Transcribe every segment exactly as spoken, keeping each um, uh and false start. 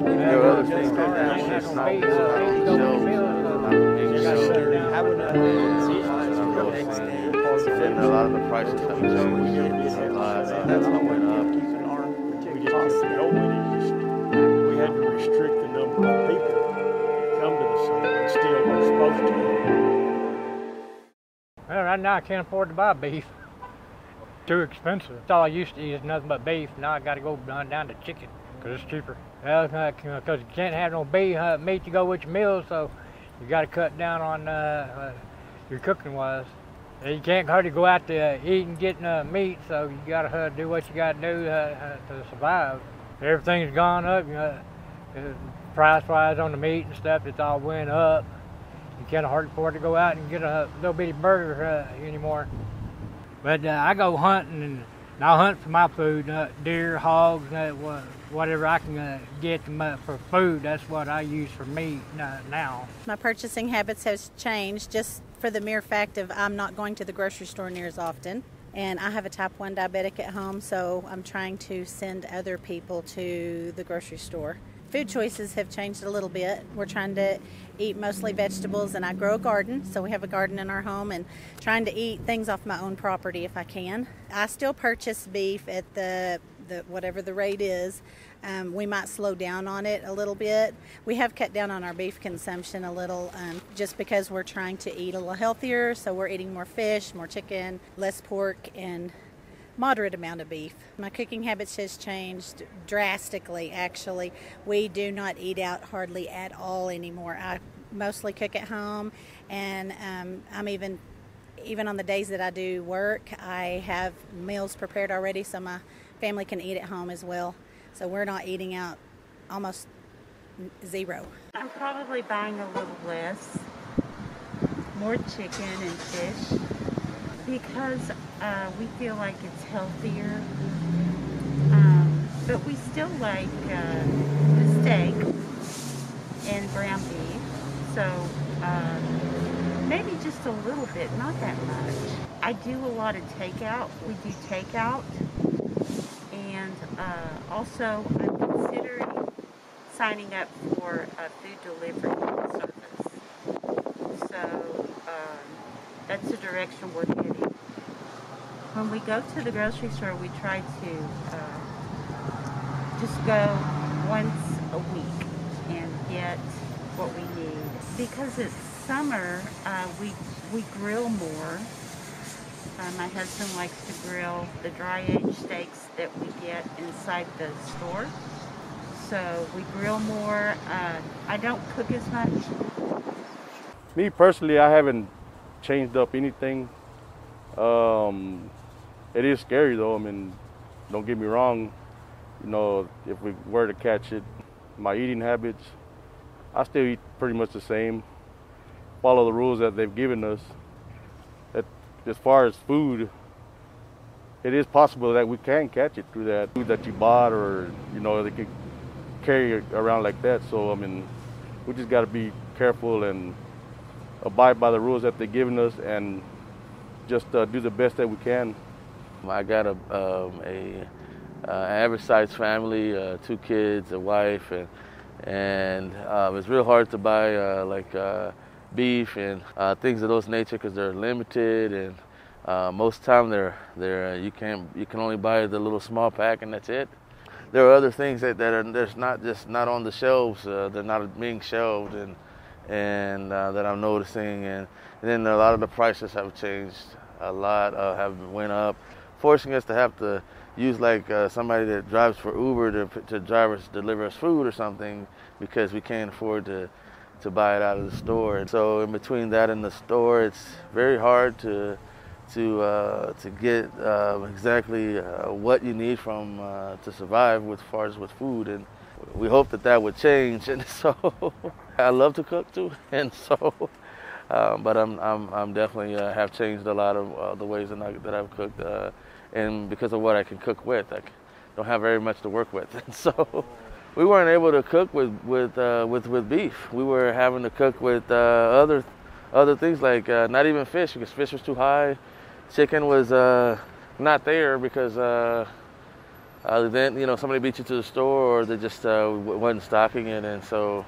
And a lot of the prices that we sell, we get live, uh, that's how it went up. We just the old just we had to restrict the number of people that come to the center and still we're supposed to. Well, right now I can't afford to buy beef. Too expensive. All I used to eat is nothing but beef. Now I got to go down to chicken because it's cheaper. Well, because you can't have no beef uh, meat to go with your meals, so you got to cut down on uh, uh, your cooking wise. You can't hardly go out to uh, eat and get uh, meat, so you got to uh, do what you got to do uh, uh, to survive. Everything's gone up, uh, price-wise on the meat and stuff. It's all went up. You can't hardly afford to go out and get a little bitty burger uh, anymore. But uh, I go hunting, and I hunt for my food, uh, deer, hogs, uh, whatever I can uh, get for food. That's what I use for meat uh, now. My purchasing habits has changed just for the mere fact of I'm not going to the grocery store near as often. And I have a type one diabetic at home, so I'm trying to send other people to the grocery store. Food choices have changed a little bit. We're trying to eat mostly vegetables, and I grow a garden, so we have a garden in our home, and trying to eat things off my own property if I can. I still purchase beef at the, the whatever the rate is. Um, we might slow down on it a little bit. We have cut down on our beef consumption a little um, just because we're trying to eat a little healthier, so we're eating more fish, more chicken, less pork, and moderate amount of beef. My cooking habits has changed drastically, actually. We do not eat out hardly at all anymore. I mostly cook at home, and um, I'm even, even on the days that I do work, I have meals prepared already so my family can eat at home as well. So we're not eating out almost zero. I'm probably buying a little less, more chicken and fish, because uh, we feel like it's healthier, um, but we still like uh, the steak and ground beef, so uh, maybe just a little bit, not that much. I do a lot of takeout. We do takeout, and uh, also I'm considering signing up for a food delivery service, so um, that's the direction we're heading. When we go to the grocery store, we try to uh, just go once a week and get what we need. Because it's summer, uh, we, we grill more. Uh, my husband likes to grill the dry-aged steaks that we get inside the store. So we grill more. Uh, I don't cook as much. Me personally, I haven't changed up anything. Um, It is scary though, I mean, don't get me wrong, you know, if we were to catch it. My eating habits, I still eat pretty much the same, follow the rules that they've given us. That, as far as food, it is possible that we can catch it through that food that you bought or, you know, they could carry it around like that. So, I mean, we just got to be careful and abide by the rules that they've given us and just uh, do the best that we can. I got a, um, a uh, average-sized family, uh, two kids, a wife, and and um, it's real hard to buy uh, like uh, beef and uh, things of those nature because they're limited, and uh, most time they're they're uh, you can you can only buy the little small pack and that's it. There are other things that that are there's not just not on the shelves. Uh, they're not being shelved and and uh, that I'm noticing, and, and then a lot of the prices have changed a lot. Uh, have went up, forcing us to have to use like uh, somebody that drives for Uber to, to drive us, deliver us food or something because we can't afford to, to buy it out of the store. And so in between that and the store, it's very hard to to uh, to get uh, exactly uh, what you need from uh, to survive with as far as with food. And we hope that that would change. And so I love to cook too. And so. Um, but I'm I'm I'm definitely uh, have changed a lot of uh, the ways that I, that I've cooked, uh, and because of what I can cook with, I don't have very much to work with. And so, we weren't able to cook with with uh, with with beef. We were having to cook with uh, other other things like uh, not even fish because fish was too high. Chicken was uh, not there because uh, uh, then, you know, somebody beat you to the store, or they just uh, wasn't stocking it. And so,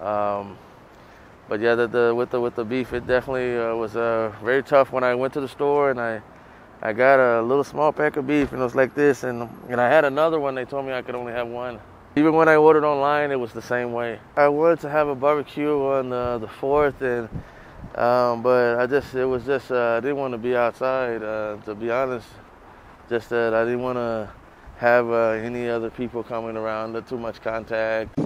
um, but yeah, the, the with the with the beef, it definitely uh, was uh, very tough when I went to the store and I, I got a little small pack of beef, and it was like this, and and I had another one. They told me I could only have one. Even when I ordered online, it was the same way. I wanted to have a barbecue on the, the fourth, and um, but I just it was just uh, I didn't want to be outside, uh, to be honest. Just that I didn't want to have uh, any other people coming around, too much contact.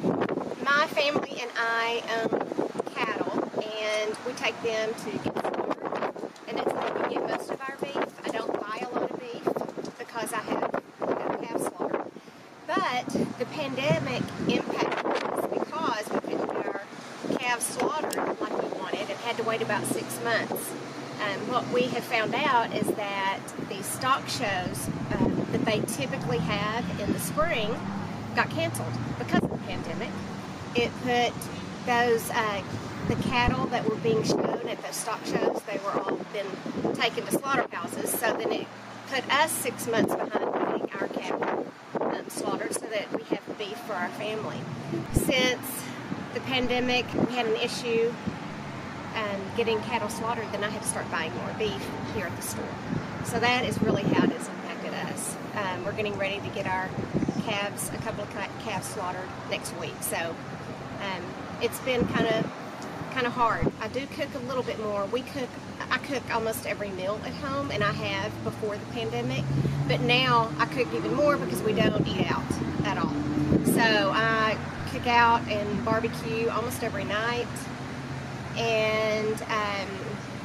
My family and I own cattle, and we take them to get slaughter, and that's how we get most of our beef. I don't buy a lot of beef because I have calf slaughter. But the pandemic impacted us because we couldn't get our calves slaughtered like we wanted and had to wait about six months. Um, what we have found out is that the stock shows uh, that they typically have in the spring got canceled because of the pandemic. It put those uh, the cattle that were being shown at those stock shows, they were all then taken to slaughterhouses. So then it put us six months behind getting our cattle um, slaughtered so that we have beef for our family. Since the pandemic, we had an issue Um, getting cattle slaughtered, then I had to start buying more beef here at the store. So that is really how it has impacted us. Um, we're getting ready to get our calves, a couple of calves slaughtered next week. So um, it's been kind of kind of hard. I do cook a little bit more. We cook, I cook almost every meal at home, and I have before the pandemic. But now I cook even more because we don't eat out at all. So I cook out and barbecue almost every night. And um,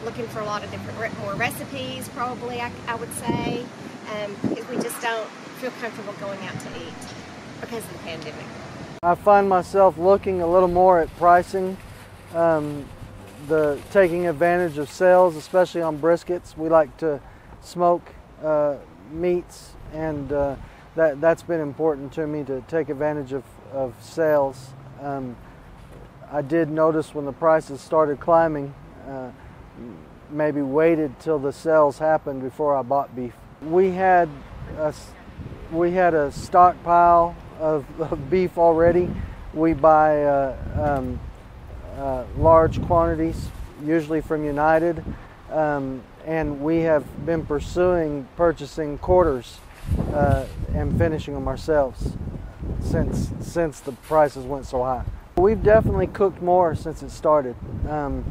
looking for a lot of different re more recipes, probably I, I would say, um, because we just don't feel comfortable going out to eat because of the pandemic. I find myself looking a little more at pricing, um, the taking advantage of sales, especially on briskets. We like to smoke uh, meats, and uh, that that's been important to me to take advantage of of sales. Um, I did notice when the prices started climbing, uh, maybe waited till the sales happened before I bought beef. We had a, we had a stockpile of, of beef already. We buy uh, um, uh, large quantities, usually from United, um, and we have been pursuing purchasing quarters uh, and finishing them ourselves since, since the prices went so high. We've definitely cooked more since it started um,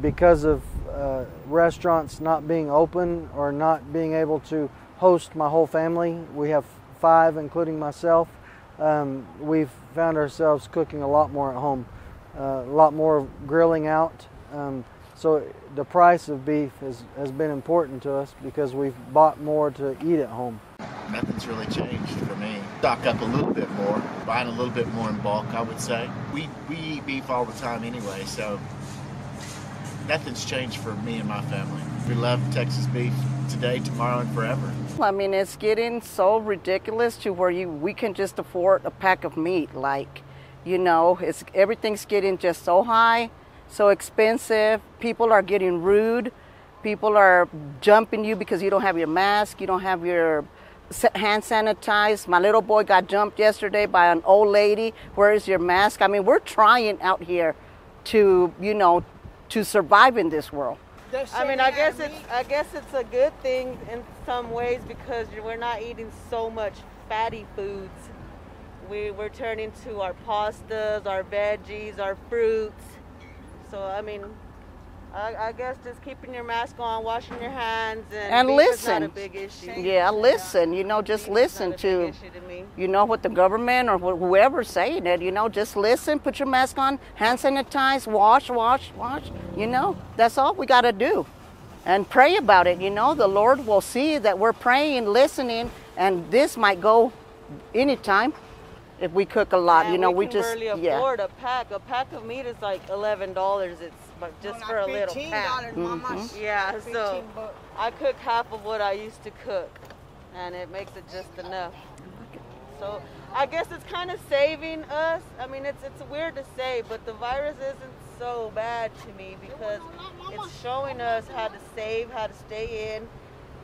because of uh, restaurants not being open or not being able to host my whole family. We have five, including myself. Um, we've found ourselves cooking a lot more at home, uh, a lot more grilling out. Um, so the price of beef has, has been important to us because we've bought more to eat at home. Nothing's really changed for me. Stock up a little bit more, buying a little bit more in bulk, I would say. We, we eat beef all the time anyway, so nothing's changed for me and my family. We love Texas beef today, tomorrow, and forever. I mean, it's getting so ridiculous to where you we can just afford a pack of meat. Like, you know, it's everything's getting just so high, so expensive. People are getting rude. People are jumping you because you don't have your mask, you don't have your hand sanitized. My little boy got jumped yesterday by an old lady. Where is your mask? I mean, we're trying out here to, you know, to survive in this world. I mean, I guess it's I guess it's a good thing in some ways because we're not eating so much fatty foods. We we're turning to our pastas, our veggies, our fruits. So I mean, I guess just keeping your mask on, washing your hands, and, and beef listen. Is not a big issue. Yeah, listen. You know, just beef listen to, to me. You know, what the government or whoever's saying it. You know, just listen. Put your mask on. Hand sanitize. Wash, wash, wash. You know, that's all we got to do, and pray about it. You know, the Lord will see that we're praying, listening, and this might go anytime if we cook a lot. And you know, we, we just barely afford yeah. a pack. A pack of meat is like eleven dollars. It's But just well, for a little pack. Mm-hmm. Yeah, so I cook half of what I used to cook, and it makes it just enough. So I guess it's kind of saving us. I mean, it's it's weird to say, but the virus isn't so bad to me because it's showing us how to save, how to stay in,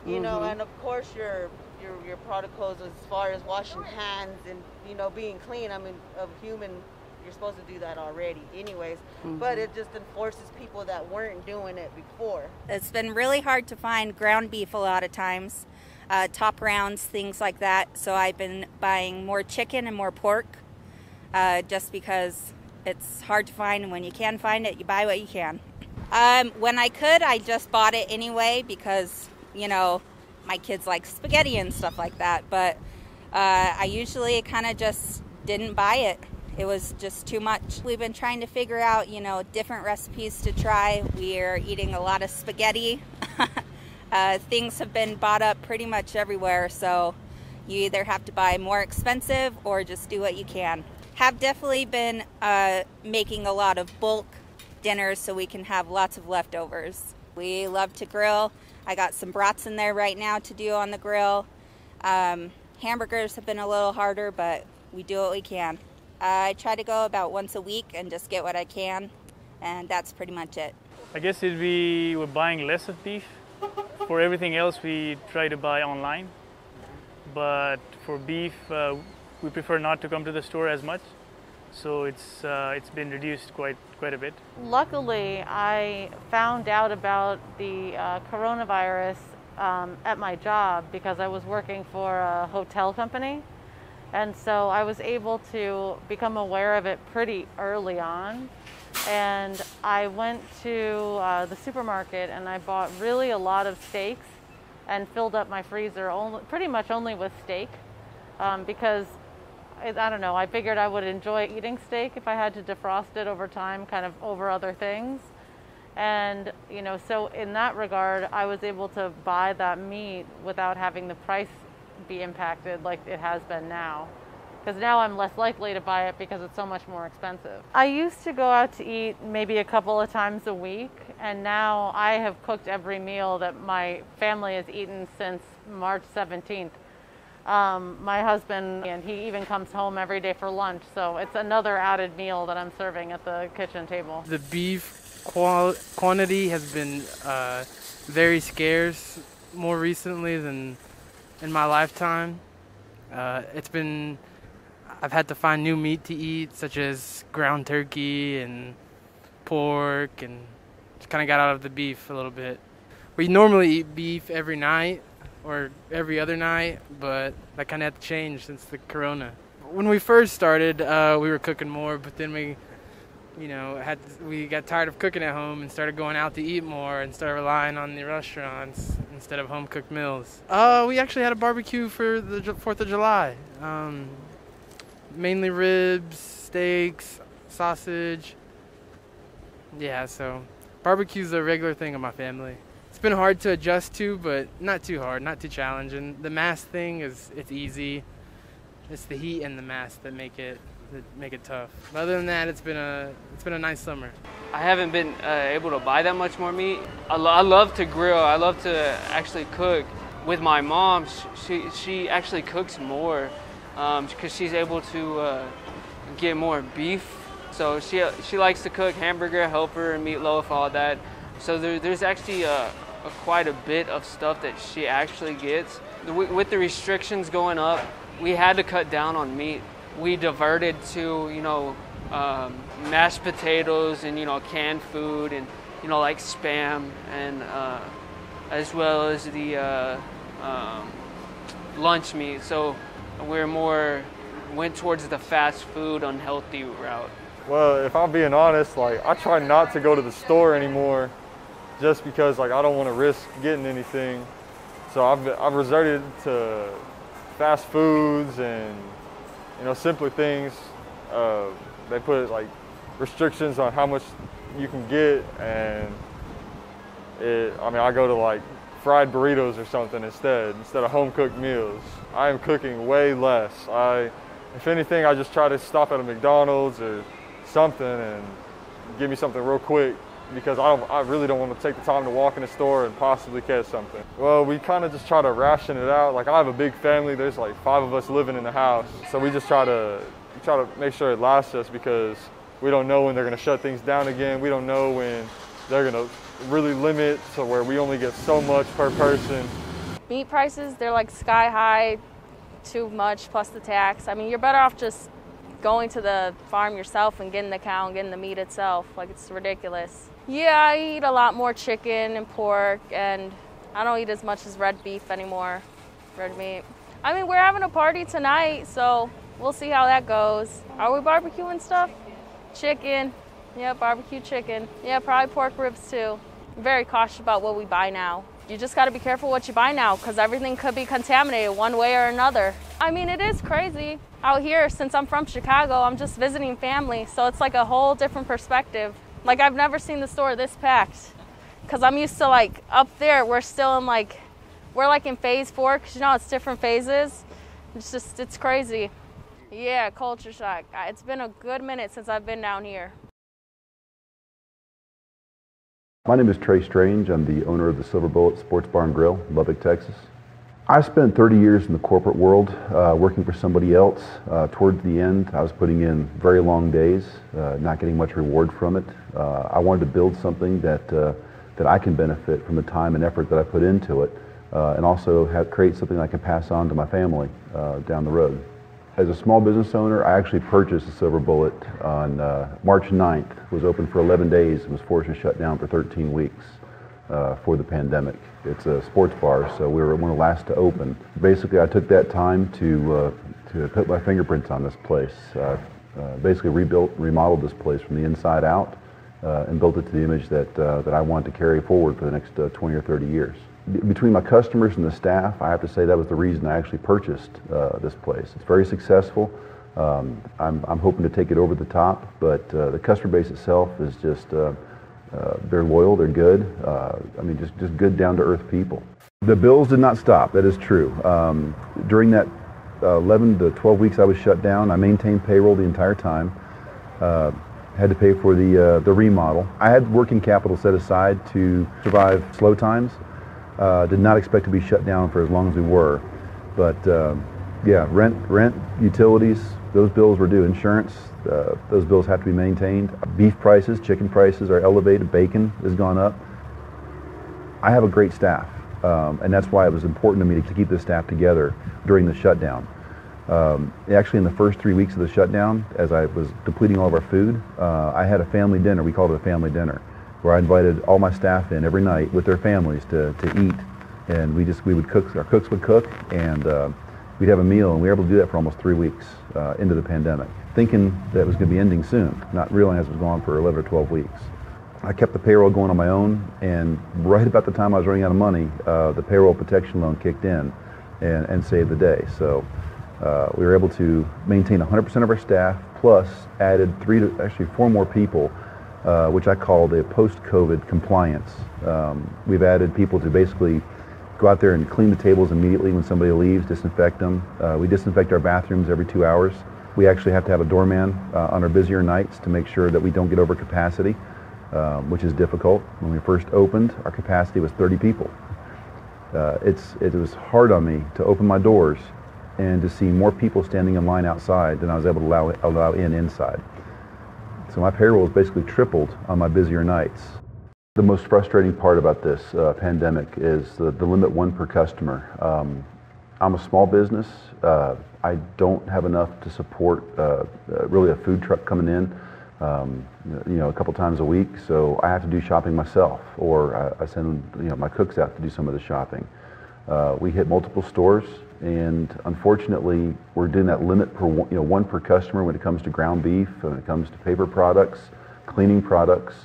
you mm-hmm. know, and of course your your, your protocols as far as washing hands and, you know, being clean. I mean, of human, you're supposed to do that already anyways, mm-hmm. but it just enforces people that weren't doing it before. It's been really hard to find ground beef a lot of times, uh, top rounds, things like that. So I've been buying more chicken and more pork uh, just because it's hard to find, and when you can find it, you buy what you can. Um, when I could, I just bought it anyway because, you know, my kids like spaghetti and stuff like that, but uh, I usually kind of just didn't buy it. It was just too much. We've been trying to figure out, you know, different recipes to try. We're eating a lot of spaghetti. uh, things have been bought up pretty much everywhere, so you either have to buy more expensive or just do what you can. Have definitely been uh, making a lot of bulk dinners so we can have lots of leftovers. We love to grill. I got some brats in there right now to do on the grill. Um, hamburgers have been a little harder, but we do what we can. I try to go about once a week and just get what I can, and that's pretty much it. I guess it'd be we're buying less of beef. For everything else, we try to buy online. But for beef, uh, we prefer not to come to the store as much, so it's uh, it's been reduced quite quite a bit. Luckily, I found out about the uh, coronavirus um, at my job because I was working for a hotel company. And so I was able to become aware of it pretty early on. And I went to uh, the supermarket and I bought really a lot of steaks and filled up my freezer only, pretty much only with steak um, because, I, I don't know, I figured I would enjoy eating steak if I had to defrost it over time, kind of over other things. And, you know, so in that regard, I was able to buy that meat without having the price be impacted like it has been now, because now I'm less likely to buy it because it's so much more expensive. I used to go out to eat maybe a couple of times a week, and now I have cooked every meal that my family has eaten since March seventeenth. Um, my husband, and he even comes home every day for lunch, so it's another added meal that I'm serving at the kitchen table. The beef qual quantity has been uh, very scarce more recently than in my lifetime. Uh, it's been, I've had to find new meat to eat, such as ground turkey and pork, and just kind of got out of the beef a little bit. We normally eat beef every night or every other night, but that kind of had to change since the corona. When we first started, uh, we were cooking more, but then we, you know, had to, we got tired of cooking at home and started going out to eat more and started relying on the restaurants instead of home-cooked meals. Uh, we actually had a barbecue for the fourth of July. Um, mainly ribs, steaks, sausage. Yeah, so barbecue's a regular thing in my family. It's been hard to adjust to, but not too hard, not too challenging. The mask thing is, it's easy. It's the heat and the mask that make it that make it tough. But other than that, it's been a it's been a nice summer. I haven't been uh, able to buy that much more meat. I, lo I love to grill. I love to actually cook. With my mom, she, she actually cooks more because um, she's able to uh, get more beef. So she, she likes to cook hamburger, helper, meatloaf, all that. So there, there's actually a, a quite a bit of stuff that she actually gets. With the restrictions going up, we had to cut down on meat. We diverted to, you know, Um, mashed potatoes and, you know, canned food and, you know, like Spam, and uh, as well as the uh, um, lunch meat. So we're more went towards the fast food unhealthy route. Well, if I'm being honest, like, I try not to go to the store anymore just because, like, I don't want to risk getting anything. So I've, I've resorted to fast foods and, you know, simpler things. Uh, They put like restrictions on how much you can get, and it, I mean, I go to like fried burritos or something instead, instead of home cooked meals. I am cooking way less. I, if anything, I just try to stop at a McDonald's or something and give me something real quick, because I, don't, I really don't want to take the time to walk in the store and possibly catch something. Well, we kind of just try to ration it out. Like, I have a big family. There's like five of us living in the house. So we just try to try to make sure it lasts us, because we don't know when they're going to shut things down again. We don't know when they're going to really limit to where we only get so much per person. meat prices, they're like sky high, too much plus the tax. I mean, you're better off just going to the farm yourself and getting the cow and getting the meat itself. Like, it's ridiculous. Yeah, I eat a lot more chicken and pork, and I don't eat as much as red beef anymore, red meat. I mean, we're having a party tonight, so we'll see how that goes. Are we barbecuing stuff? Chicken. Yeah, barbecue chicken. Yeah, probably pork ribs too. I'm very cautious about what we buy now. You just gotta be careful what you buy now, because everything could be contaminated one way or another. I mean, it is crazy out here. Since I'm from Chicago, I'm just visiting family, so it's like a whole different perspective. Like, I've never seen the store this packed, because I'm used to, like, up there, we're still in, like, we're like in phase four, because you know it's different phases. It's just, it's crazy. Yeah, culture shock. It's been a good minute since I've been down here. My name is Trey Strange. I'm the owner of the Silver Bullet Sports Bar and Grill in Lubbock, Texas. I spent thirty years in the corporate world uh, working for somebody else. Uh, towards the end, I was putting in very long days, uh, not getting much reward from it. Uh, I wanted to build something that, uh, that I can benefit from the time and effort that I put into it, uh, and also have, create something I can pass on to my family uh, down the road. As a small business owner, I actually purchased the Silver Bullet on uh, March ninth. It was open for eleven days and was forced to shut down for thirteen weeks uh, for the pandemic. It's a sports bar, so we were one of the last to open. Basically, I took that time to, uh, to put my fingerprints on this place. I uh, basically rebuilt, remodeled this place from the inside out uh, and built it to the image that, uh, that I wanted to carry forward for the next uh, twenty or thirty years. Between my customers and the staff, I have to say that was the reason I actually purchased uh, this place. It's very successful. Um, I'm, I'm hoping to take it over the top, but uh, the customer base itself is just, uh, uh, they're loyal, they're good. Uh, I mean, just, just good down-to-earth people. The bills did not stop, that is true. Um, during that uh, eleven to twelve weeks I was shut down, I maintained payroll the entire time. Uh, had to pay for the, uh, the remodel. I had working capital set aside to survive slow times. Uh, did not expect to be shut down for as long as we were, but uh, yeah, rent, rent, utilities, those bills were due. Insurance, uh, those bills have to be maintained. Beef prices, chicken prices are elevated. Bacon has gone up. I have a great staff, um, and that's why it was important to me to keep the staff together during the shutdown. Um, actually, in the first three weeks of the shutdown, as I was depleting all of our food, uh, I had a family dinner. We called it a family dinner, where I invited all my staff in every night with their families to, to eat. And we just, we would cook, our cooks would cook, and uh, we'd have a meal, and we were able to do that for almost three weeks uh, into the pandemic, thinking that it was gonna be ending soon, not realizing it was going on for eleven or twelve weeks. I kept the payroll going on my own, and right about the time I was running out of money, uh, the payroll protection loan kicked in and, and saved the day. So uh, we were able to maintain one hundred percent of our staff, plus added three to, actually four more people, Uh, which I call the post-COVID compliance. Um, we've added people to basically go out there and clean the tables immediately when somebody leaves, disinfect them. Uh, we disinfect our bathrooms every two hours. We actually have to have a doorman uh, on our busier nights to make sure that we don't get over capacity, um, which is difficult. When we first opened, our capacity was thirty people. Uh, it's, it was hard on me to open my doors and to see more people standing in line outside than I was able to allow, allow in inside. So my payroll is basically tripled on my busier nights. The most frustrating part about this uh, pandemic is the, the limit one per customer. Um, I'm a small business. Uh, I don't have enough to support uh, uh, really a food truck coming in um, you know, a couple times a week. So I have to do shopping myself, or I, I send you know, my cooks out to do some of the shopping. Uh, we hit multiple stores, and unfortunately, we're doing that limit per one, you know, one per customer when it comes to ground beef, when it comes to paper products, cleaning products,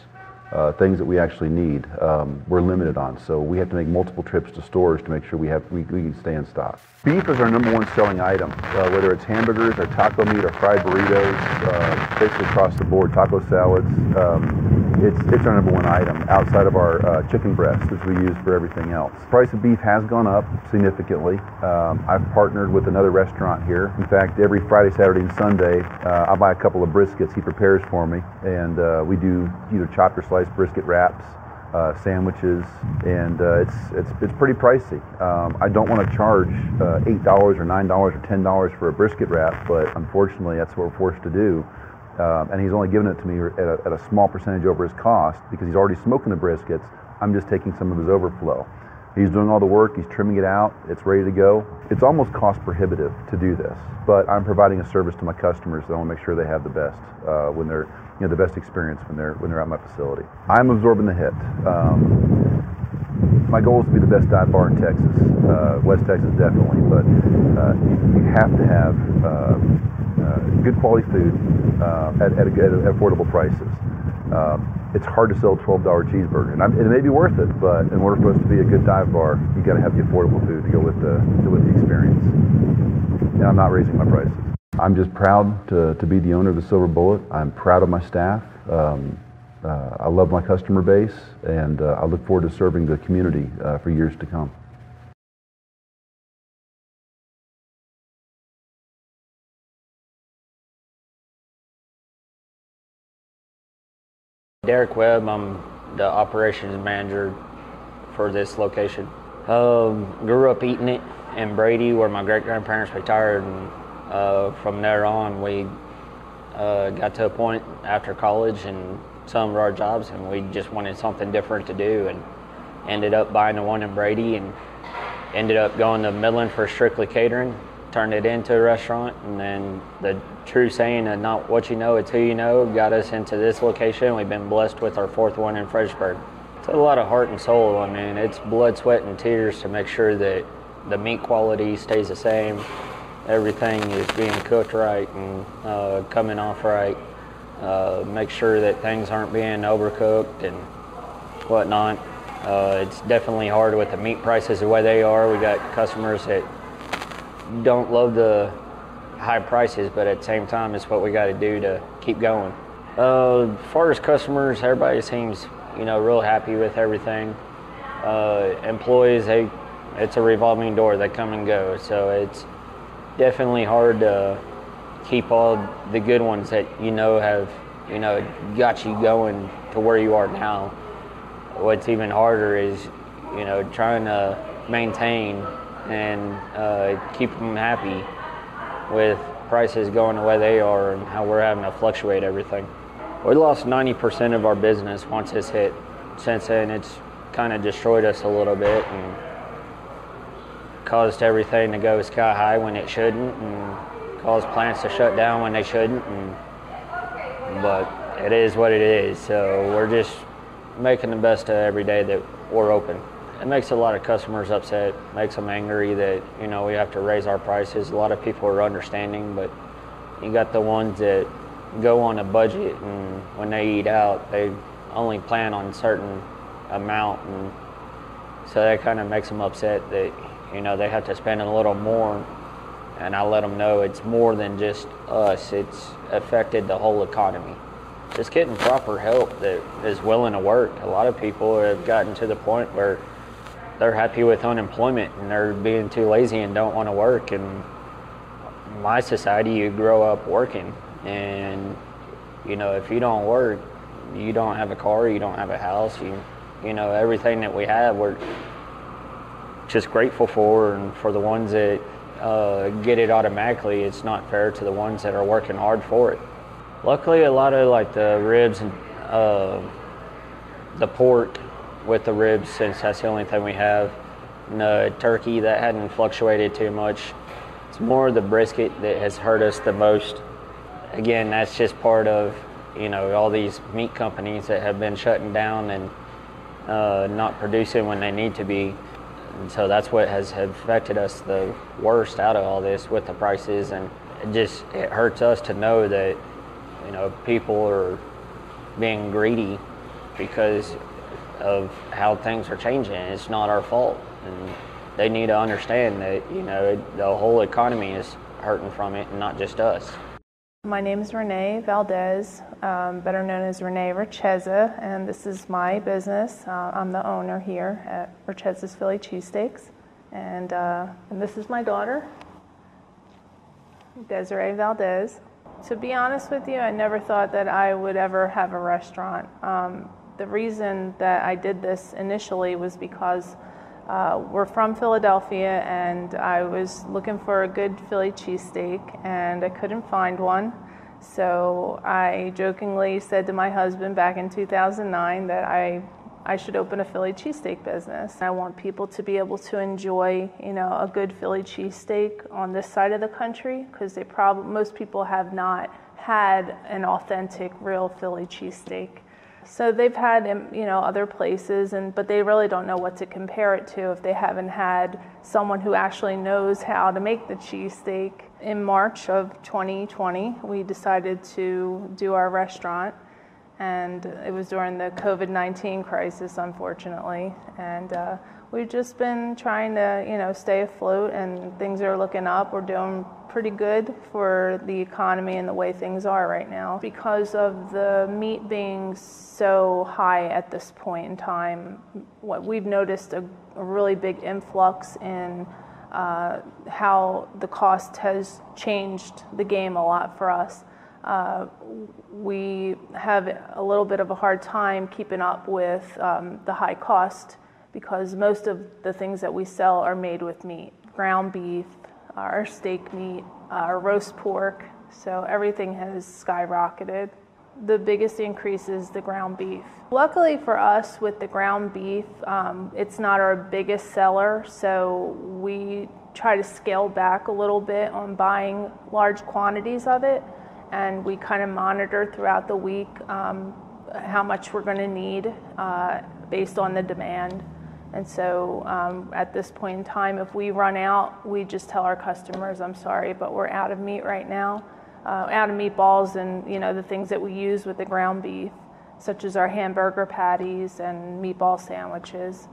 uh, things that we actually need. Um, we're limited on, so we have to make multiple trips to stores to make sure we have we, we can stay in stock. Beef is our number one selling item, uh, whether it's hamburgers or taco meat or fried burritos, uh, basically across the board, taco salads. Um, It's, it's our number one item outside of our uh, chicken breast, which we use for everything else. The price of beef has gone up significantly. Um, I've partnered with another restaurant here. In fact, every Friday, Saturday, and Sunday, uh, I buy a couple of briskets he prepares for me, and uh, we do either chopped or sliced brisket wraps, uh, sandwiches, and uh, it's, it's, it's pretty pricey. Um, I don't want to charge uh, eight dollars or nine dollars or ten dollars for a brisket wrap, but unfortunately, that's what we're forced to do. Um, and he's only giving it to me at a, at a small percentage over his cost because he's already smoking the briskets. I'm just taking some of his overflow. He's doing all the work, he's trimming it out, it's ready to go. It's almost cost prohibitive to do this, but I'm providing a service to my customers that I want to make sure they have the best uh, when they're, you know, the best experience when they're when they're at my facility. I'm absorbing the hit. Um, my goal is to be the best dive bar in Texas, uh, West Texas definitely, but uh, you, you have to have uh, uh, good quality food uh, at, at, at affordable prices. Um, it's hard to sell a twelve dollar cheeseburger, and I'm, it may be worth it, but in order for us to be a good dive bar, you got to have the affordable food to go with the to, with the experience. And I'm not raising my prices. I'm just proud to, to be the owner of the Silver Bullet. I'm proud of my staff. Um, uh, I love my customer base, and uh, I look forward to serving the community uh, for years to come. Derek Webb, I'm the operations manager for this location. Um, grew up eating it in Brady, where my great-grandparents retired, and uh, from there on we uh, got to a point after college and some of our jobs, and we just wanted something different to do, and ended up buying the one in Brady and ended up going to Midland for strictly catering, turned it into a restaurant, and then the true saying of not what you know, it's who you know got us into this location. We've been blessed with our fourth one in Fredericksburg. It's a lot of heart and soul. I mean, it's blood, sweat, and tears to make sure that the meat quality stays the same, everything is being cooked right and uh, coming off right, uh, make sure that things aren't being overcooked and whatnot. Uh, it's definitely hard with the meat prices the way they are. We got customers that don't love the high prices, but at the same time, it's what we got to do to keep going. Uh, as far as customers, everybody seems, you know, real happy with everything. Uh, employees, they, it's a revolving door; they come and go. So it's definitely hard to keep all the good ones that you know have, you know, got you going to where you are now. What's even harder is, you know, trying to maintain and uh, keep them happy with prices going the way they are and how we're having to fluctuate everything. We lost ninety percent of our business once this hit. Since then, it's kind of destroyed us a little bit and caused everything to go sky high when it shouldn't, and caused plants to shut down when they shouldn't. And, but it is what it is, so we're just making the best of every day that we're open. It makes a lot of customers upset, makes them angry that, you know, we have to raise our prices. A lot of people are understanding, but you got the ones that go on a budget, and when they eat out, they only plan on a certain amount, and so that kind of makes them upset that, you know, they have to spend a little more, and I let them know it's more than just us. It's affected the whole economy. Just getting proper help that is willing to work. A lot of people have gotten to the point where they're happy with unemployment and they're being too lazy and don't want to work. And in my society, you grow up working, and you know, if you don't work, you don't have a car, you don't have a house, you you know, everything that we have, we're just grateful for. And for the ones that uh, get it automatically, it's not fair to the ones that are working hard for it. Luckily, a lot of like the ribs and uh, the pork with the ribs, since that's the only thing we have. And, uh, turkey, that hadn't fluctuated too much. It's more the brisket that has hurt us the most. Again, that's just part of, you know, all these meat companies that have been shutting down and uh, not producing when they need to be. And so that's what has affected us the worst out of all this with the prices. And it just, it hurts us to know that, you know, people are being greedy because of how things are changing. It's not our fault, and they need to understand that, you know, the whole economy is hurting from it and not just us. My name is Renee Valdez, um, better known as Renee Richesa, and this is my business. Uh, I'm the owner here at Richesa's Philly Cheesesteaks, and, uh, and this is my daughter, Desiree Valdez. To be honest with you, I never thought that I would ever have a restaurant. Um, The reason that I did this initially was because uh, we're from Philadelphia, and I was looking for a good Philly cheesesteak, and I couldn't find one. So I jokingly said to my husband back in two thousand nine that I I should open a Philly cheesesteak business. I want people to be able to enjoy, you know, a good Philly cheesesteak on this side of the country, because they probably most people have not had an authentic, real Philly cheesesteak. So they've had, you know, other places, and but they really don't know what to compare it to if they haven't had someone who actually knows how to make the cheesesteak. In March of twenty twenty, we decided to do our restaurant, and it was during the COVID nineteen crisis, unfortunately. And uh, we've just been trying to, you know, stay afloat, and things are looking up. We're doing pretty good for the economy and the way things are right now. Because of the meat being so high at this point in time, what we've noticed a, a really big influx in uh, how the cost has changed the game a lot for us. Uh, we have a little bit of a hard time keeping up with um, the high cost, because most of the things that we sell are made with meat. Ground beef, our steak meat, our roast pork, so everything has skyrocketed. The biggest increase is the ground beef. Luckily for us with the ground beef, um, it's not our biggest seller, so we try to scale back a little bit on buying large quantities of it, and we kind of monitor throughout the week um, how much we're going to need uh, based on the demand. And so um, at this point in time, if we run out, we just tell our customers, I'm sorry, but we're out of meat right now, uh, out of meatballs and, you know, the things that we use with the ground beef, such as our hamburger patties and meatball sandwiches.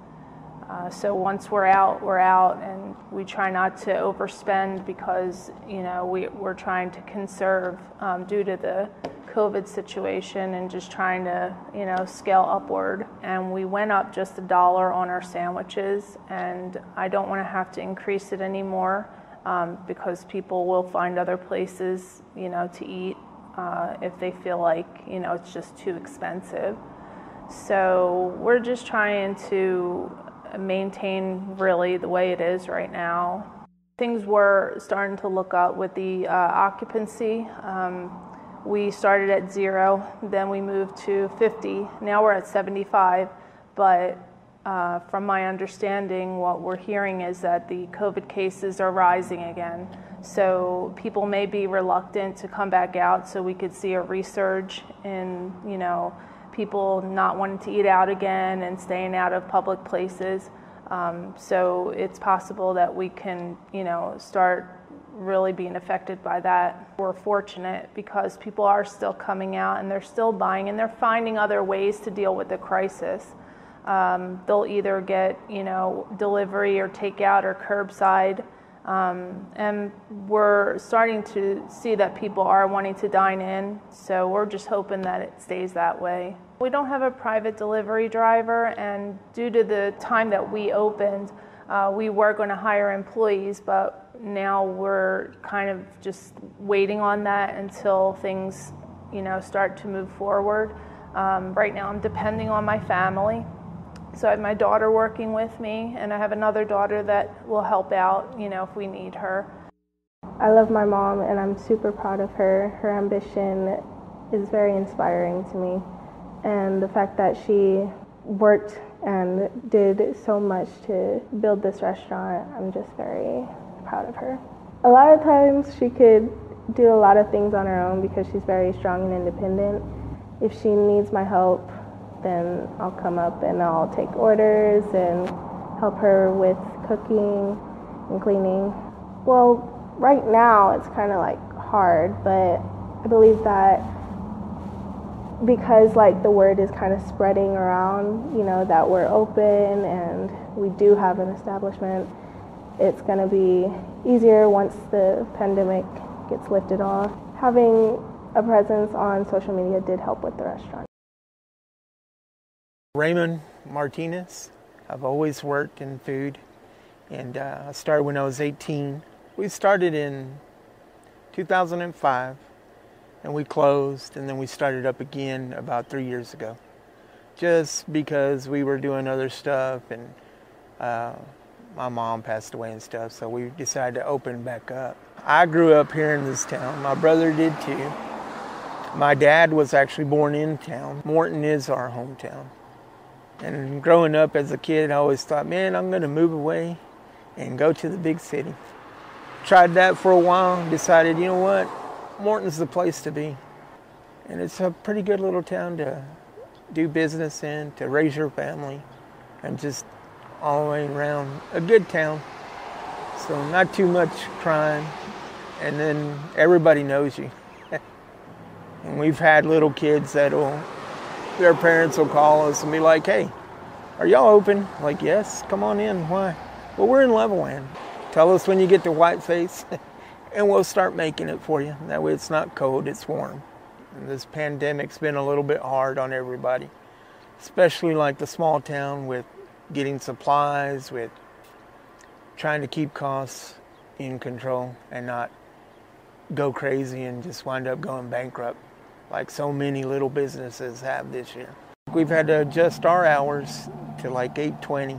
Uh, so once we're out, we're out, and we try not to overspend, because, you know, we, we're trying to conserve um, due to the COVID situation, and just trying to, you know, scale upward. And we went up just a dollar on our sandwiches, and I don't want to have to increase it anymore um, because people will find other places, you know, to eat uh, if they feel like, you know, it's just too expensive. So we're just trying to maintain really the way it is right now. Things were starting to look up with the uh, occupancy. Um, we started at zero, then we moved to fifty. Now we're at seventy-five, but uh, from my understanding, what we're hearing is that the COVID cases are rising again. So people may be reluctant to come back out, so we could see a resurge in, you know, people not wanting to eat out again and staying out of public places. Um, so it's possible that we can, you know, start really being affected by that. We're fortunate because people are still coming out, and they're still buying, and they're finding other ways to deal with the crisis. Um, they'll either get, you know, delivery or takeout or curbside. Um, and we're starting to see that people are wanting to dine in, so we're just hoping that it stays that way. We don't have a private delivery driver, and due to the time that we opened, uh, we were going to hire employees, but now we're kind of just waiting on that until things, you know, start to move forward. Um, right now I'm depending on my family. So I have my daughter working with me, and I have another daughter that will help out, you know, if we need her. I love my mom, and I'm super proud of her. Her ambition is very inspiring to me, and the fact that she worked and did so much to build this restaurant, I'm just very proud of her. A lot of times she could do a lot of things on her own because she's very strong and independent. If she needs my help, then I'll come up and I'll take orders and help her with cooking and cleaning. Well, right now it's kind of like hard, but I believe that because like the word is kind of spreading around, you know, that we're open and we do have an establishment, it's going to be easier once the pandemic gets lifted off. Having a presence on social media did help with the restaurant. Raymond Martinez. I've always worked in food, and uh, I started when I was eighteen. We started in two thousand five, and we closed, and then we started up again about three years ago, just because we were doing other stuff, and uh, my mom passed away and stuff, so we decided to open back up. I grew up here in this town. My brother did too. My dad was actually born in town. Morton is our hometown. And growing up as a kid, I always thought, man, I'm gonna move away and go to the big city. Tried that for a while, decided, you know what, Morton's the place to be. And it's a pretty good little town to do business in, to raise your family, and just all the way around, a good town. So not too much crime, and then everybody knows you. And we've had little kids that'll, their parents will call us and be like, hey, are y'all open? Like, yes, come on in. Why? Well, we're in Levelland. Tell us when you get to Whiteface, and we'll start making it for you. That way it's not cold, it's warm. And this pandemic's been a little bit hard on everybody, especially like the small town with getting supplies, with trying to keep costs in control and not go crazy and just wind up going bankrupt like so many little businesses have this year. We've had to adjust our hours to like eight twenty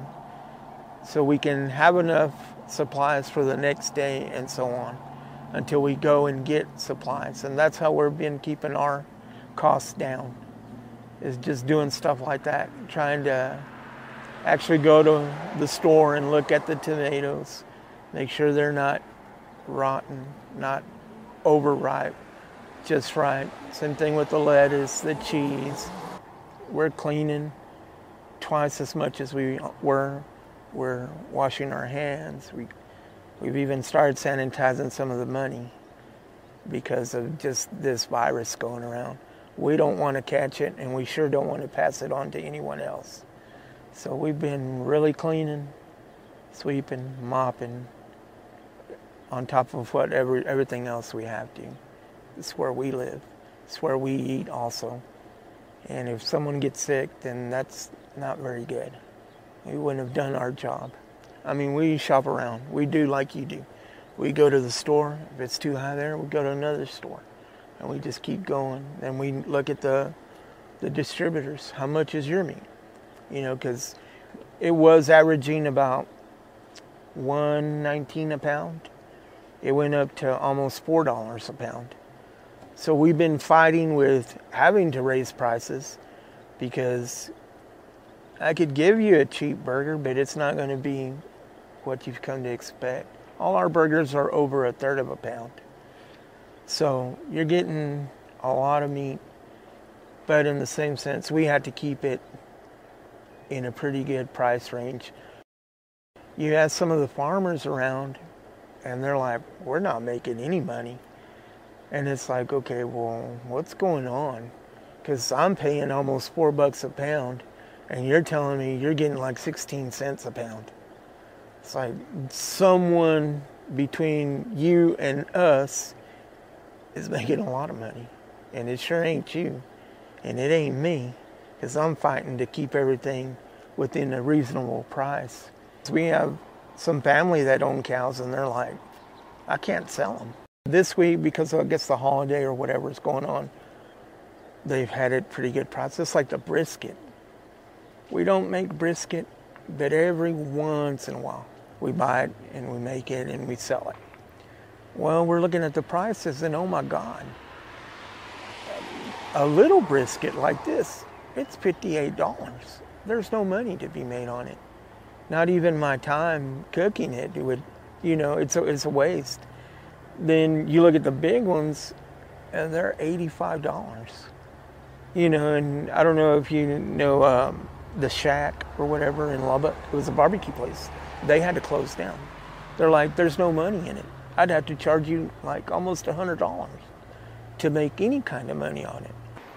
so we can have enough supplies for the next day and so on, until we go and get supplies. And that's how we've been keeping our costs down, is just doing stuff like that, trying to actually go to the store and look at the tomatoes, make sure they're not rotten, not overripe, just right. Same thing with the lettuce, the cheese. We're cleaning twice as much as we were. We're washing our hands. We We've even started sanitizing some of the money because of just this virus going around. We don't want to catch it, and we sure don't want to pass it on to anyone else. So we've been really cleaning, sweeping, mopping, on top of whatever everything else we have to. It's where we live. It's where we eat also. And if someone gets sick, then that's not very good. We wouldn't have done our job. I mean, we shop around. We do like you do. We go to the store. If it's too high there, we go to another store. And we just keep going. And we look at the the distributors. How much is your meat? You know, because it was averaging about one nineteen a pound. It went up to almost four dollars a pound. So we've been fighting with having to raise prices, because I could give you a cheap burger, but it's not going to be what you've come to expect. All our burgers are over a third of a pound. So you're getting a lot of meat, but in the same sense, we had to keep it in a pretty good price range. You ask some of the farmers around, and they're like, we're not making any money. And it's like, okay, well, what's going on? Because I'm paying almost four bucks a pound, and you're telling me you're getting like sixteen cents a pound. It's like someone between you and us is making a lot of money. And it sure ain't you. And it ain't me. Because I'm fighting to keep everything within a reasonable price. We have some family that own cows, and they're like, I can't sell them. This week, because of, I guess, the holiday or whatever is going on, they've had it pretty good price. It's like the brisket. We don't make brisket, but every once in a while we buy it and we make it and we sell it. Well, we're looking at the prices, and oh my God, a little brisket like this, it's fifty-eight dollars. There's no money to be made on it. Not even my time cooking it. It would, you know, it's a, it's a waste. Then you look at the big ones, and they're eighty-five dollars. You know, and I don't know if you know, um, the Shack or whatever in Lubbock. It was a barbecue place. They had to close down. They're like, there's no money in it. I'd have to charge you like almost one hundred dollars to make any kind of money on it.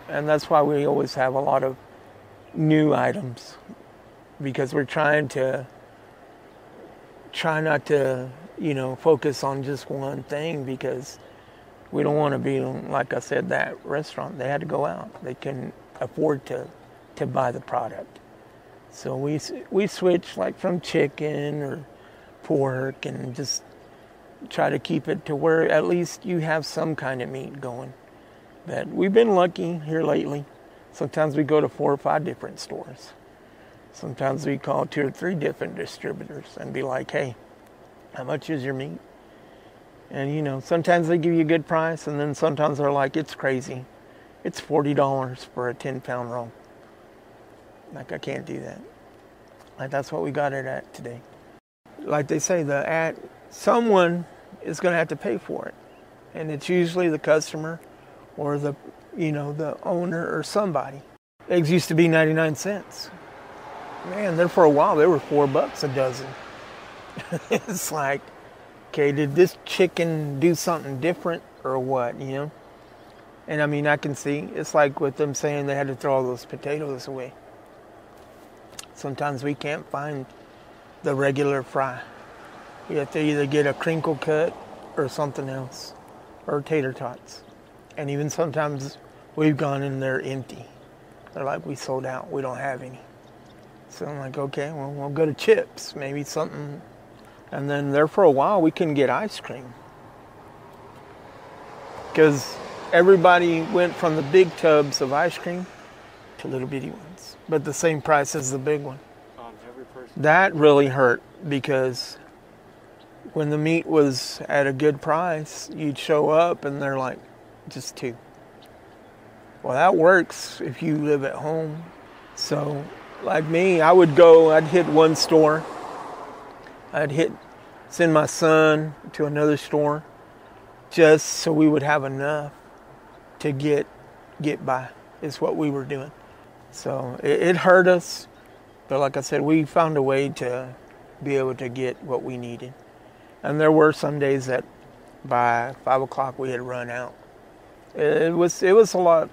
And that's why we always have a lot of new items, because we're trying to, try not to, you know, focus on just one thing, because we don't want to be, like I said, that restaurant. They had to go out. They couldn't afford to, to buy the product. So we we switch like from chicken or pork, and just try to keep it to where at least you have some kind of meat going. But we've been lucky here lately. Sometimes we go to four or five different stores. Sometimes we call two or three different distributors and be like, hey, how much is your meat? And you know, sometimes they give you a good price, and then sometimes they're like, it's crazy. It's forty dollars for a ten pound roll. Like, I can't do that. Like, that's what we got it at today. Like they say, the ad, someone is going to have to pay for it. And it's usually the customer or the, you know, the owner or somebody. Eggs used to be ninety-nine cents. Man, there for a while, they were four bucks a dozen. It's like, okay, did this chicken do something different or what, you know? And I mean, I can see, it's like with them saying they had to throw all those potatoes away. Sometimes we can't find the regular fry. You have to either get a crinkle cut or something else, or tater tots. And even sometimes we've gone in there empty. They're like, we sold out, we don't have any. So I'm like, okay, well, we'll go to chips, maybe something. And then there for a while, we couldn't get ice cream. Because everybody went from the big tubs of ice cream to little bitty ones, but the same price as the big one. Um, every person. That really hurt, because when the meat was at a good price, you'd show up and they're like, just two. Well, that works if you live at home. So like me, I would go, I'd hit one store. I'd hit, send my son to another store just so we would have enough to get, get by, is what we were doing. So it, it hurt us, but like I said, we found a way to be able to get what we needed. And there were some days that by five o'clock we had run out. It was it was a lot,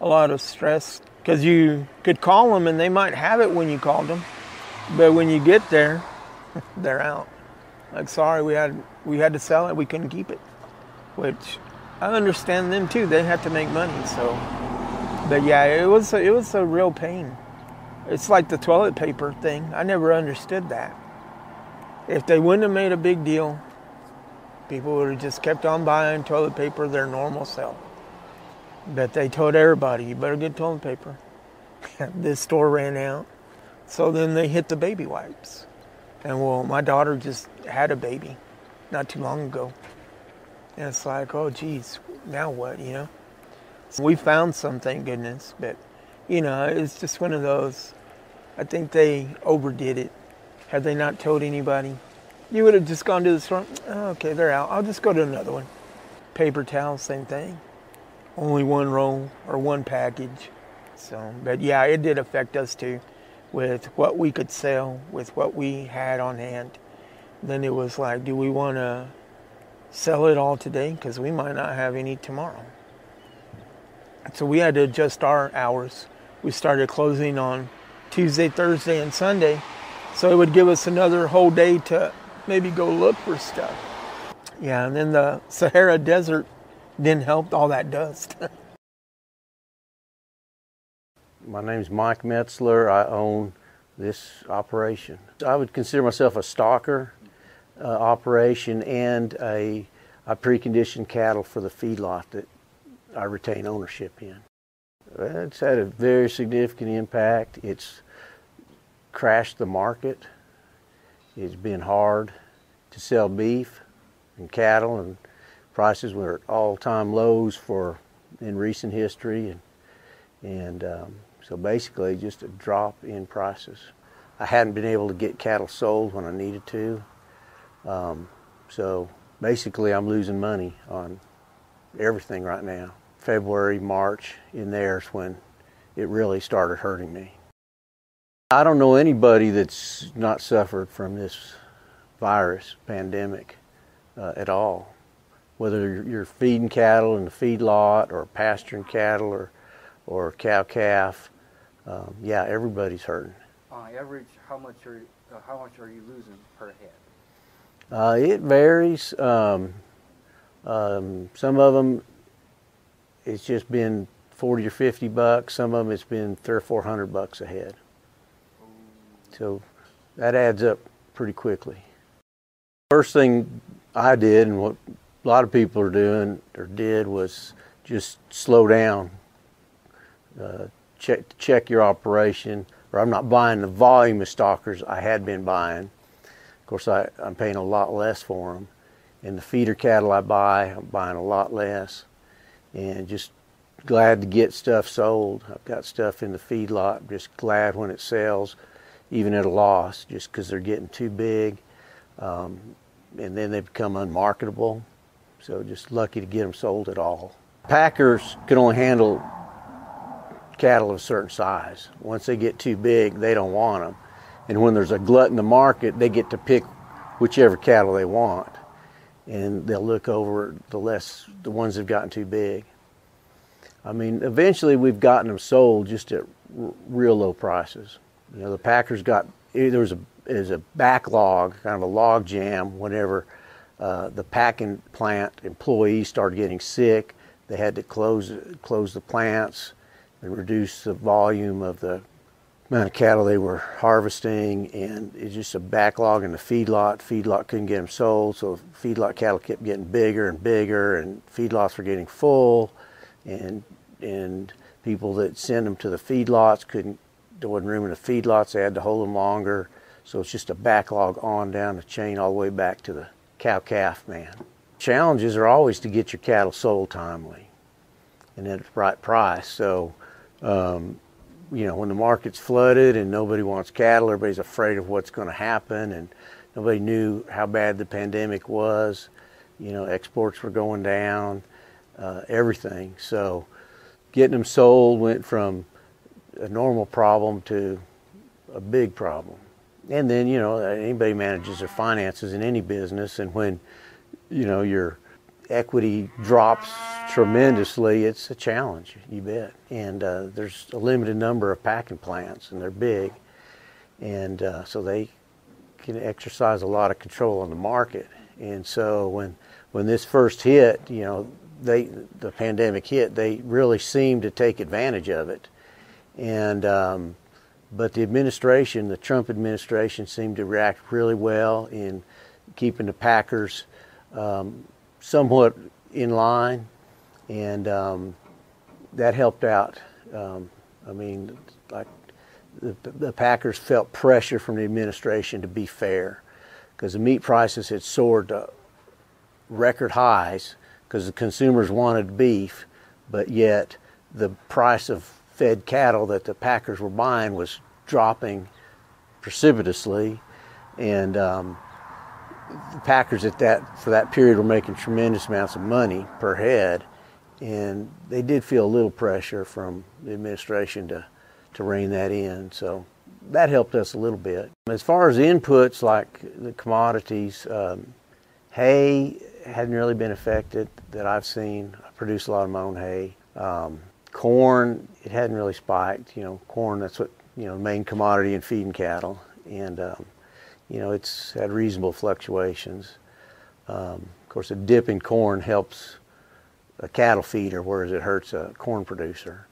a lot of stress, because you could call them and they might have it when you called them, but when you get there, they're out. Like, sorry, we had we had to sell it. We couldn't keep it, which I understand them too. They have to make money, so. But yeah, it was a, it was a real pain. It's like the toilet paper thing. I never understood that. If they wouldn't have made a big deal, people would have just kept on buying toilet paper their normal self. But they told everybody, you better get toilet paper. This store ran out. So then they hit the baby wipes. And well, my daughter just had a baby not too long ago. And it's like, oh geez, now what, you know? So we found some, thank goodness, but you know, it's just one of those, I think they overdid it. Had they not told anybody, you would have just gone to the store, oh, okay, they're out, I'll just go to another one. Paper towels, same thing. Only one roll or one package. So, but yeah, it did affect us too, with what we could sell, with what we had on hand. Then it was like, do we want to sell it all today? Because we might not have any tomorrow. So we had to adjust our hours. We started closing on Tuesday, Thursday, and Sunday. So it would give us another whole day to maybe go look for stuff. Yeah, and then the Sahara Desert didn't help, all that dust. My name's Mike Metzler. I own this operation. I would consider myself a stocker uh, operation, and a, I precondition cattle for the feedlot that I retain ownership in. It's had a very significant impact. It's crashed the market. It's been hard to sell beef and cattle, and prices were at all-time lows for in recent history, and and um, so basically just a drop in prices. I hadn't been able to get cattle sold when I needed to, um, so basically I'm losing money on everything right now. February, March, in there's when it really started hurting me. I don't know anybody that's not suffered from this virus pandemic uh, at all. Whether you're feeding cattle in the feedlot or pasturing cattle or, or cow-calf, um, yeah, everybody's hurting. On average, how much are, uh, how much are you losing per head? Uh, it varies. Um, um, some of them, it's just been forty or fifty bucks. Some of them, it's been three or four hundred bucks a head. So that adds up pretty quickly. First thing I did, and what a lot of people are doing or did, was just slow down, uh, check check your operation. Or I'm not buying the volume of stockers I had been buying. Of course, I, I'm paying a lot less for them, and the feeder cattle I buy, I'm buying a lot less, and just glad to get stuff sold. I've got stuff in the feedlot, just glad when it sells, even at a loss, just because they're getting too big. Um, and then they become unmarketable. So just lucky to get them sold at all. Packers can only handle cattle of a certain size. Once they get too big, they don't want them. And when there's a glut in the market, they get to pick whichever cattle they want. And they'll look over the less, the ones that have gotten too big. I mean, eventually we've gotten them sold just at r real low prices. You know, the Packers got, there was a, there was a backlog, kind of a log jam, whenever uh, the packing plant employees started getting sick. They had to close, close the plants and reduce the volume of the amount of cattle they were harvesting, and it's just a backlog in the feedlot. Feedlot couldn't get them sold, so feedlot cattle kept getting bigger and bigger, and feedlots were getting full, and and people that sent them to the feedlots couldn't, there wasn't room in the feedlots, they had to hold them longer. So it's just a backlog on down the chain all the way back to the cow-calf man. Challenges are always to get your cattle sold timely and at the right price. So, um, you know, when the market's flooded and nobody wants cattle, everybody's afraid of what's going to happen, and nobody knew how bad the pandemic was. You know, exports were going down, uh, everything. So getting them sold went from a normal problem to a big problem. And then, you know, anybody manages their finances in any business, and when, you know, your equity drops tremendously, it's a challenge, you bet. And uh, there's a limited number of packing plants, and they're big, and uh, so they can exercise a lot of control on the market. And so when when this first hit, you know, they the pandemic hit, they really seemed to take advantage of it. And um, but the administration, the Trump administration, seemed to react really well in keeping the packers um, somewhat in line, and um, that helped out. Um, I mean, like the, the Packers felt pressure from the administration to be fair, because the meat prices had soared to record highs because the consumers wanted beef, but yet the price of fed cattle that the Packers were buying was dropping precipitously, and um, the Packers at that for that period were making tremendous amounts of money per head, and they did feel a little pressure from the administration to to rein that in. So that helped us a little bit. As far as inputs like the commodities, um, hay hadn't really been affected that I've seen. I produce a lot of my own hay. Um, corn, it hadn't really spiked. You know, corn, that's what, you know, main commodity in feeding cattle, and um, you know, it's had reasonable fluctuations. Um, of course, a dip in corn helps a cattle feeder, whereas it hurts a corn producer.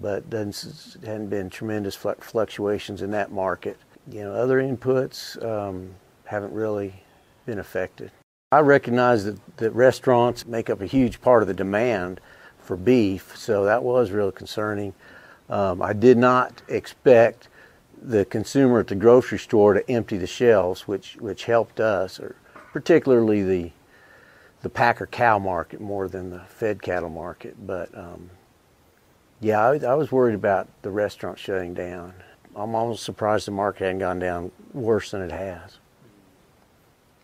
But doesn't, it hadn't been tremendous fluctuations in that market. You know, other inputs um, haven't really been affected. I recognize that, that restaurants make up a huge part of the demand for beef, so that was real concerning. Um, I did not expect the consumer at the grocery store to empty the shelves, which which helped us, or particularly the the packer cow market more than the fed cattle market. But um, yeah, I, I was worried about the restaurant shutting down. I'm almost surprised the market hadn't gone down worse than it has.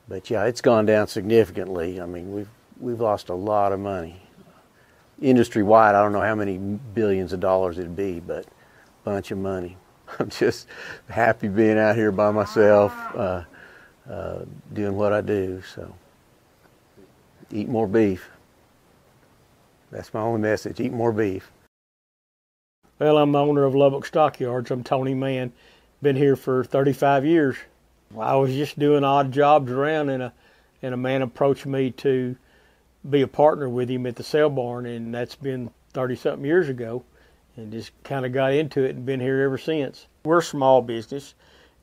But yeah, it's gone down significantly. I mean, we've we've lost a lot of money industry wide. I don't know how many billions of dollars it'd be, but a bunch of money. I'm just happy being out here by myself, uh, uh, doing what I do. So, eat more beef. That's my only message, eat more beef. Well, I'm the owner of Lubbock Stockyards. I'm Tony Mann. Been here for thirty-five years. I was just doing odd jobs around, and a, and a man approached me to be a partner with him at the sale barn, and that's been thirty-something years ago. And just kind of got into it and been here ever since. We're a small business,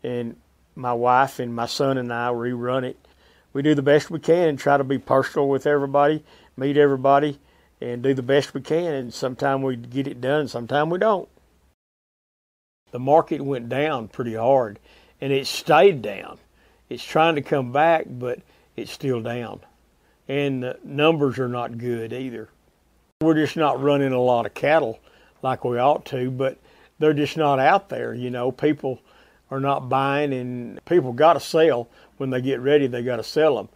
and my wife and my son and I rerun it. We do the best we can and try to be personal with everybody, meet everybody, and do the best we can. And sometimes we get it done, sometimes we don't. The market went down pretty hard, and it stayed down. It's trying to come back, but it's still down. And the numbers are not good either. We're just not running a lot of cattle like we ought to, but they're just not out there. You know, people are not buying, and people got to sell. When they get ready, they got to sell them.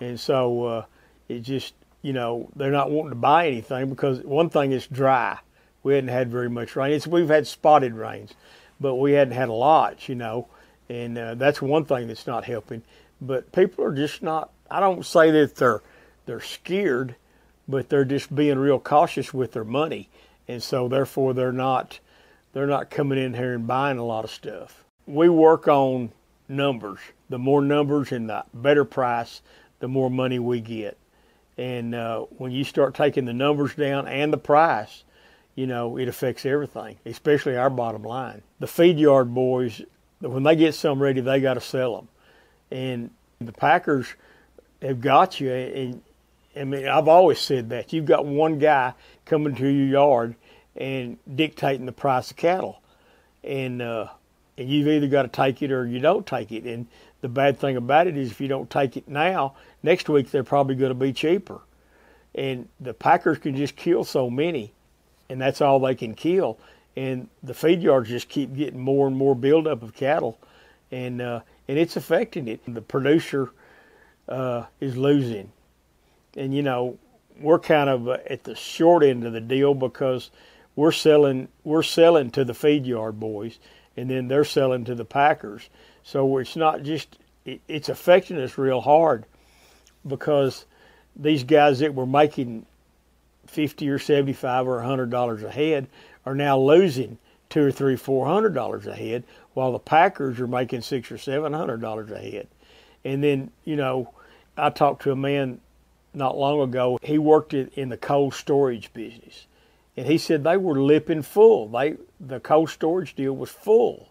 And so uh, it just, you know, they're not wanting to buy anything, because one thing is dry. We hadn't had very much rain. It's, we've had spotted rains, but we hadn't had a lot, you know, and uh, that's one thing that's not helping. But people are just not, I don't say that they're they're scared, but they're just being real cautious with their money. And so therefore they're not, they're not coming in here and buying a lot of stuff. We work on numbers. The more numbers and the better price, the more money we get. And uh, when you start taking the numbers down and the price, you know, it affects everything, especially our bottom line. The feed yard boys, when they get some ready, they got to sell them. And the packers have got you. And I mean, I've always said that. You've got one guy coming to your yard and dictating the price of cattle. And, uh, and you've either got to take it or you don't take it. And the bad thing about it is if you don't take it now, next week they're probably going to be cheaper. And the packers can just kill so many, and that's all they can kill. And the feed yards just keep getting more and more buildup of cattle. And, uh, and it's affecting it. The producer uh, is losing. And, you know, we're kind of at the short end of the deal, because we're selling, we're selling to the feed yard boys, and then they're selling to the packers. So it's not just, it, it's affecting us real hard, because these guys that were making fifty or seventy-five or a hundred dollars a head are now losing two or three, four hundred dollars a head, while the packers are making six or seven hundred dollars a head. And then, you know, I talked to a man not long ago. He worked in the cold storage business, and he said they were lipping full. They the cold storage deal was full,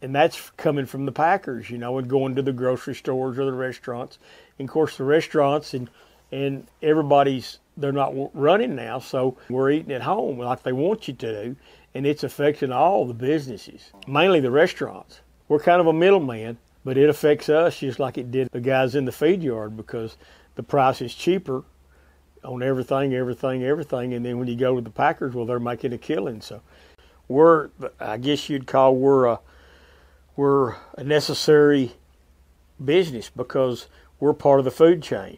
and that's coming from the packers, you know, and going to the grocery stores or the restaurants. And of course, the restaurants and and everybody's, they're not running now, so we're eating at home like they want you to do, and it's affecting all the businesses, mainly the restaurants. We're kind of a middleman, but it affects us just like it did the guys in the feed yard, because the price is cheaper on everything, everything, everything. And then when you go to the packers, well, they're making a killing. So we're, I guess you'd call we're a, we're a necessary business, because we're part of the food chain.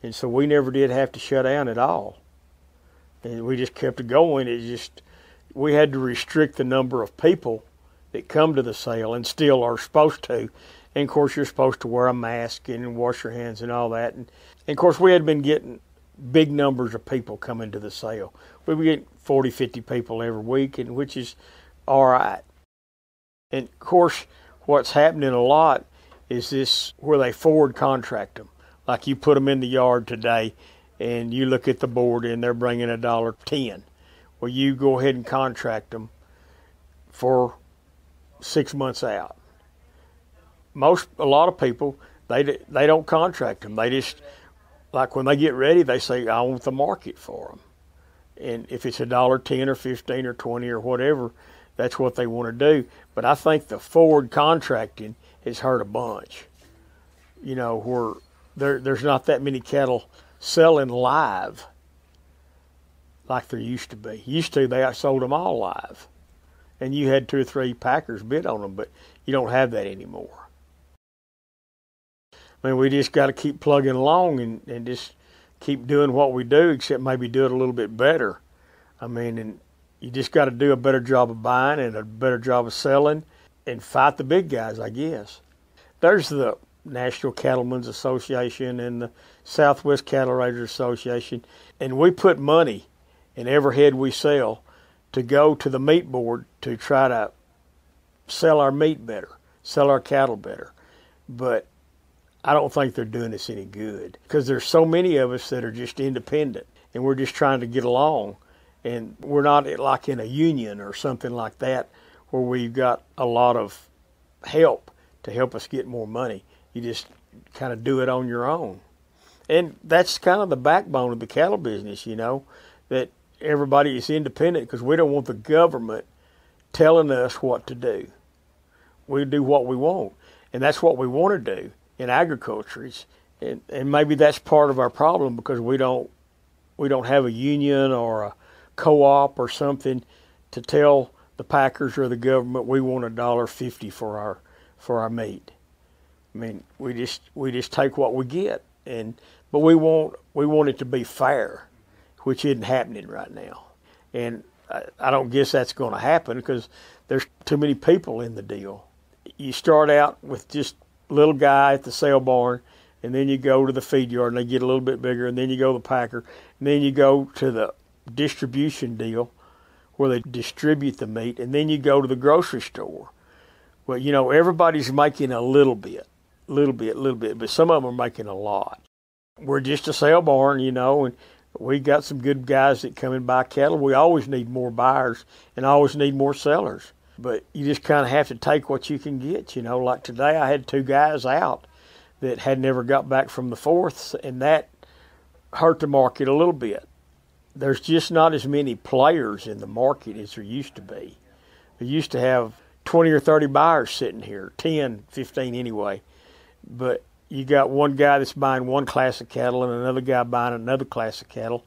And so we never did have to shut down at all. And we just kept it going. It just, we had to restrict the number of people that come to the sale, and still are supposed to. And of course, you're supposed to wear a mask and wash your hands and all that. And, and of course, we had been getting big numbers of people coming to the sale. We were getting forty, fifty people every week, and which is all right. And of course, what's happening a lot is this, where they forward contract them. Like you put them in the yard today, and you look at the board, and they're bringing a dollar ten. Well, you go ahead and contract them for six months out. Most, a lot of people, they they don't contract them. They just, like when they get ready, they say, "I want the market for them," and if it's a dollar ten or fifteen or twenty or whatever, that's what they want to do. But I think the forward contracting has hurt a bunch. You know, where There, there's not that many cattle selling live like there used to be. Used to, they sold them all live. And you had two or three packers bid on them, but you don't have that anymore. I mean, we just got to keep plugging along and, and just keep doing what we do, except maybe do it a little bit better. I mean, and you just got to do a better job of buying and a better job of selling, and fight the big guys, I guess. There's the National Cattlemen's Association and the Southwest Cattle Raiders Association, and we put money in every head we sell to go to the meat board to try to sell our meat better, sell our cattle better. But I don't think they're doing us any good, because there's so many of us that are just independent, and we're just trying to get along, and we're not like in a union or something like that where we've got a lot of help to help us get more money. You just kind of do it on your own. And that's kind of the backbone of the cattle business, you know, that everybody is independent, because we don't want the government telling us what to do. We do what we want, and that's what we want to do in agriculture. And, and maybe that's part of our problem, because we don't we don't have a union or a co-op or something to tell the packers or the government we want a dollar fifty for our for our meat. I mean, we just we just take what we get, and but we want we want it to be fair, which isn't happening right now, and I, I don't guess that's going to happen because there's too many people in the deal. You start out with just little guy at the sale barn, and then you go to the feed yard, and they get a little bit bigger, and then you go to the packer, and then you go to the distribution deal where they distribute the meat, and then you go to the grocery store. Well, you know, everybody's making a little bit, little bit, little bit, but some of them are making a lot. We're just a sale barn, you know, and we got some good guys that come and buy cattle. We always need more buyers and always need more sellers. But you just kind of have to take what you can get, you know. Like today I had two guys out that had never got back from the fourths, and that hurt the market a little bit. There's just not as many players in the market as there used to be. They used to have twenty or thirty buyers sitting here, ten, fifteen anyway. But you got one guy that's buying one class of cattle and another guy buying another class of cattle,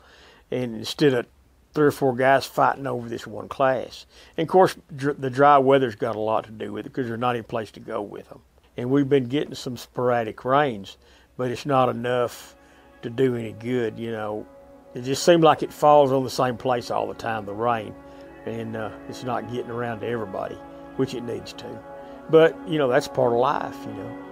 and instead of three or four guys fighting over this one class. And, of course, the dry weather's got a lot to do with it because there's not any place to go with them. And we've been getting some sporadic rains, but it's not enough to do any good, you know. It just seemed like it falls on the same place all the time, the rain, and uh, it's not getting around to everybody, which it needs to. But, you know, that's part of life, you know.